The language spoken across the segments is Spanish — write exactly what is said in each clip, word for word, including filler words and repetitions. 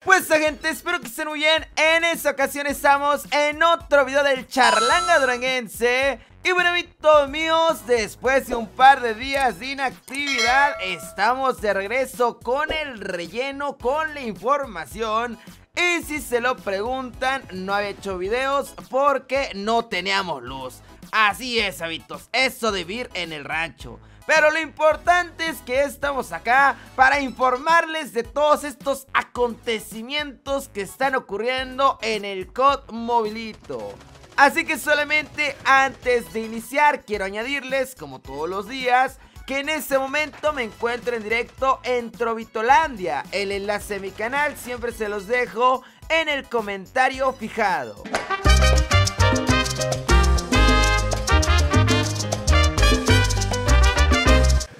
Pues gente, espero que estén muy bien. En esta ocasión estamos en otro video del Charlanga Duranguense. Y bueno, amigos míos, después de un par de días de inactividad, estamos de regreso con el relleno, con la información. Y si se lo preguntan, no había hecho videos porque no teníamos luz. Así es, habitos, eso de vivir en el rancho. Pero lo importante es que estamos acá para informarles de todos estos acontecimientos que están ocurriendo en el C O D Mobilito. Así que solamente antes de iniciar quiero añadirles, como todos los días, que en este momento me encuentro en directo en Travitolandia. El enlace de mi canal siempre se los dejo en el comentario fijado.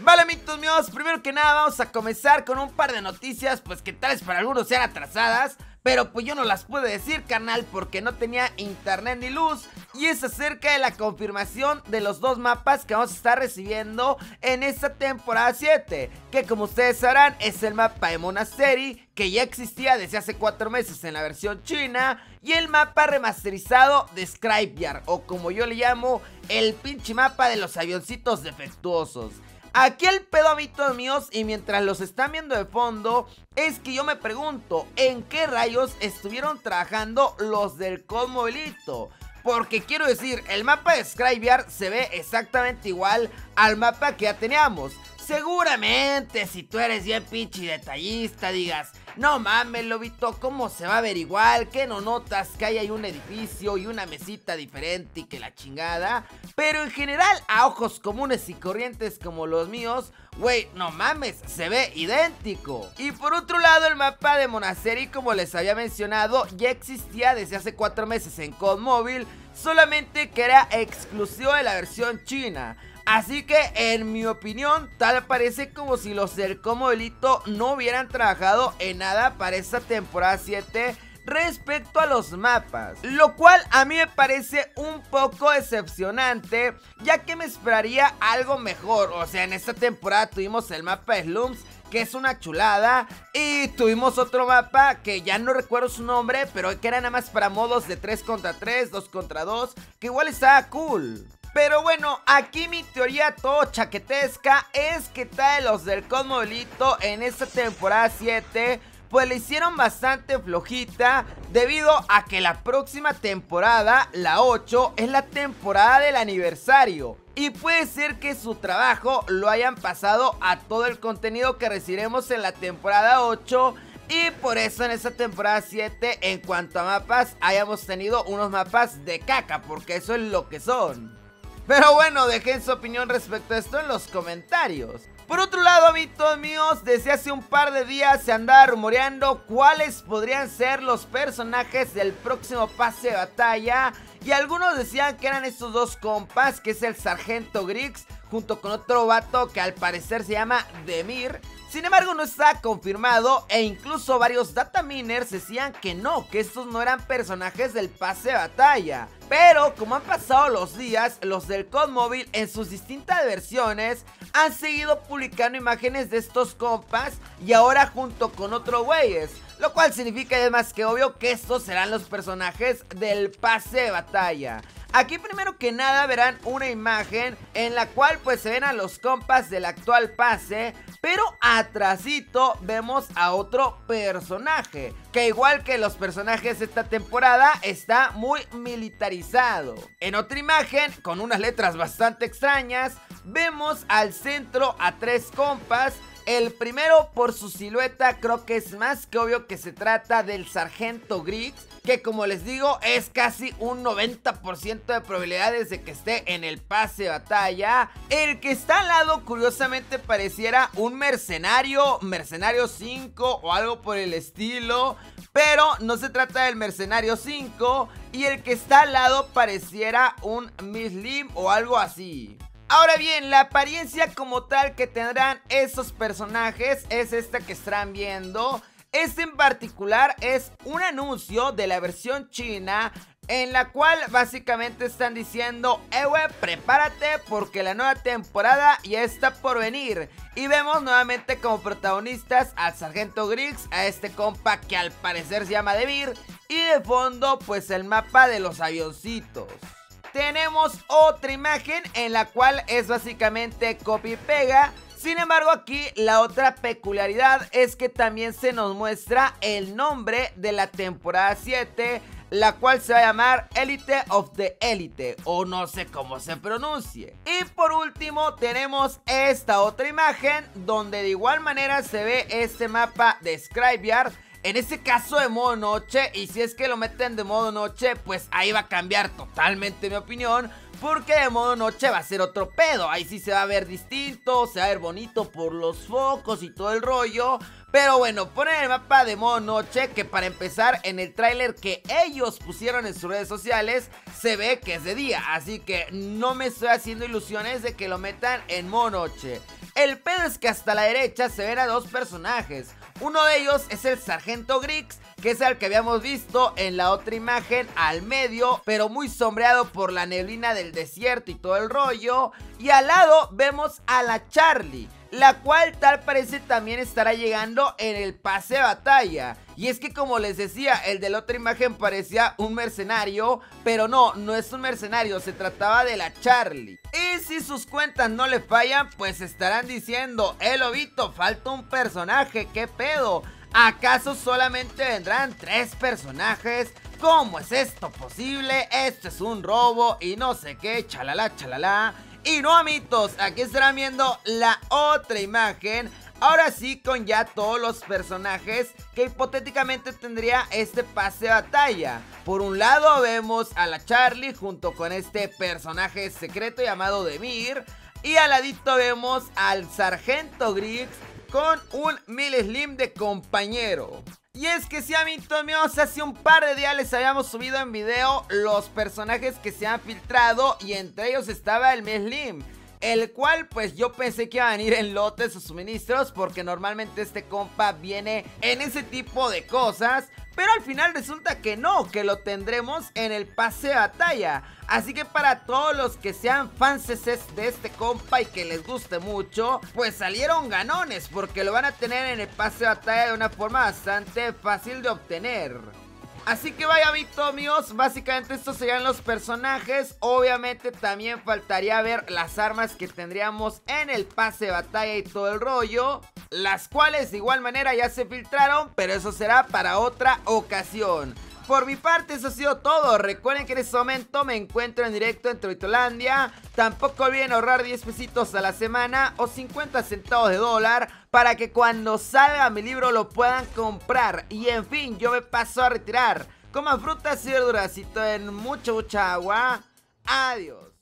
Vale, amigos míos, primero que nada vamos a comenzar con un par de noticias, pues que tal vez para algunos sean atrasadas, pero pues yo no las pude decir, carnal, porque no tenía internet ni luz. Y es acerca de la confirmación de los dos mapas que vamos a estar recibiendo en esta temporada siete. Que como ustedes sabrán es el mapa de Monastery, que ya existía desde hace cuatro meses en la versión china. Y el mapa remasterizado de Skybear, o como yo le llamo, el pinche mapa de los avioncitos defectuosos. Aquí el pedo, amigos míos, y mientras los están viendo de fondo, es que yo me pregunto en qué rayos estuvieron trabajando los del C O D Mobilito. Porque quiero decir, el mapa de Scribeyard se ve exactamente igual al mapa que ya teníamos. Seguramente si tú eres bien pinche detallista digas: no mames, lobito, ¿cómo se va a ver igual? ¿Qué no notas que ahí hay un edificio y una mesita diferente y que la chingada? Pero en general, a ojos comunes y corrientes como los míos, güey, no mames, se ve idéntico. Y por otro lado, el mapa de Monastery, como les había mencionado, ya existía desde hace cuatro meses en C O D Mobile, solamente que era exclusivo de la versión china. Así que, en mi opinión, tal parece como si los del C O D Mobilito no hubieran trabajado en nada para esta temporada siete respecto a los mapas. Lo cual a mí me parece un poco decepcionante, ya que me esperaría algo mejor. O sea, en esta temporada tuvimos el mapa de Slums, que es una chulada, y tuvimos otro mapa que ya no recuerdo su nombre, pero que era nada más para modos de tres contra tres, dos contra dos, que igual estaba cool. Pero bueno, aquí mi teoría todo chaquetesca es que tal los del C O D Mobilito en esta temporada siete pues le hicieron bastante flojita, debido a que la próxima temporada, la ocho, es la temporada del aniversario. Y puede ser que su trabajo lo hayan pasado a todo el contenido que recibiremos en la temporada ocho. Y por eso en esta temporada siete, en cuanto a mapas, hayamos tenido unos mapas de caca, porque eso es lo que son. Pero bueno, dejen su opinión respecto a esto en los comentarios. Por otro lado, amigos míos, desde hace un par de días se andaba rumoreando cuáles podrían ser los personajes del próximo pase de batalla. Y algunos decían que eran estos dos compas, que es el Sargento Griggs junto con otro vato que al parecer se llama Demir. Sin embargo, no está confirmado, e incluso varios dataminers decían que no, que estos no eran personajes del pase de batalla. Pero como han pasado los días, los del C O D Mobile en sus distintas versiones han seguido publicando imágenes de estos compas, y ahora junto con otros güeyes, lo cual significa, y es más que obvio, que estos serán los personajes del pase de batalla. Aquí primero que nada verán una imagen en la cual pues se ven a los compas del actual pase, pero atrasito vemos a otro personaje, que igual que los personajes de esta temporada está muy militarizado. En otra imagen, con unas letras bastante extrañas, vemos al centro a tres compas. El primero, por su silueta, creo que es más que obvio que se trata del Sargento Griggs, que como les digo es casi un noventa por ciento de probabilidades de que esté en el pase de batalla. El que está al lado curiosamente pareciera un mercenario, Mercenario cinco o algo por el estilo, pero no se trata del Mercenario cinco. Y el que está al lado pareciera un Miss Lim o algo así. Ahora bien, la apariencia como tal que tendrán esos personajes es esta que están viendo. Este en particular es un anuncio de la versión china en la cual básicamente están diciendo: eh wey, prepárate porque la nueva temporada ya está por venir. Y vemos nuevamente como protagonistas al Sargento Griggs, a este compa que al parecer se llama Demir, y de fondo pues el mapa de los avioncitos. Tenemos otra imagen en la cual es básicamente copia y pega. Sin embargo, aquí la otra peculiaridad es que también se nos muestra el nombre de la temporada siete, la cual se va a llamar Elite of the Elite, o no sé cómo se pronuncie. Y por último tenemos esta otra imagen donde de igual manera se ve este mapa de Skybear, en este caso de modo noche, y si es que lo meten de modo noche pues ahí va a cambiar totalmente mi opinión, porque de modo noche va a ser otro pedo. Ahí sí se va a ver distinto, se va a ver bonito por los focos y todo el rollo. Pero bueno, ponen el mapa de modo noche, que para empezar en el tráiler que ellos pusieron en sus redes sociales se ve que es de día, así que no me estoy haciendo ilusiones de que lo metan en modo noche. El pedo es que hasta la derecha se ven a dos personajes. Uno de ellos es el Sargento Griggs, que es el que habíamos visto en la otra imagen al medio, pero muy sombreado por la neblina del desierto y todo el rollo. Y al lado vemos a la Charlie, la cual tal parece también estará llegando en el pase de batalla. Y es que como les decía, el de la otra imagen parecía un mercenario, pero no, no es un mercenario, se trataba de la Charlie. Y si sus cuentas no le fallan, pues estarán diciendo: el lobito, falta un personaje, ¿qué pedo? ¿Acaso solamente vendrán tres personajes? ¿Cómo es esto posible? Esto es un robo y no sé qué, chalala, chalala. Y no, amitos, aquí estarán viendo la otra imagen. Ahora sí, con ya todos los personajes que hipotéticamente tendría este pase de batalla. Por un lado vemos a la Charlie junto con este personaje secreto llamado Demir. Y al ladito vemos al Sargento Griggs con un Miss Lim de compañero. Y es que sí, amigos míos, hace un par de días les habíamos subido en video los personajes que se han filtrado, y entre ellos estaba el Miss Lim, el cual pues yo pensé que iba a venir en lotes sus suministros, porque normalmente este compa viene en ese tipo de cosas, pero al final resulta que no, que lo tendremos en el pase de batalla. Así que para todos los que sean fans de este compa y que les guste mucho, pues salieron ganones, porque lo van a tener en el pase de batalla de una forma bastante fácil de obtener. Así que vaya, amigos míos, básicamente estos serían los personajes. Obviamente también faltaría ver las armas que tendríamos en el pase de batalla y todo el rollo, las cuales de igual manera ya se filtraron, pero eso será para otra ocasión. Por mi parte eso ha sido todo. Recuerden que en este momento me encuentro en directo en Travitolandia. Tampoco olviden ahorrar diez pesitos a la semana o cincuenta centavos de dólar para que cuando salga mi libro lo puedan comprar. Y en fin, yo me paso a retirar. Coman frutas y verduras y tomen mucha, mucha agua. Adiós.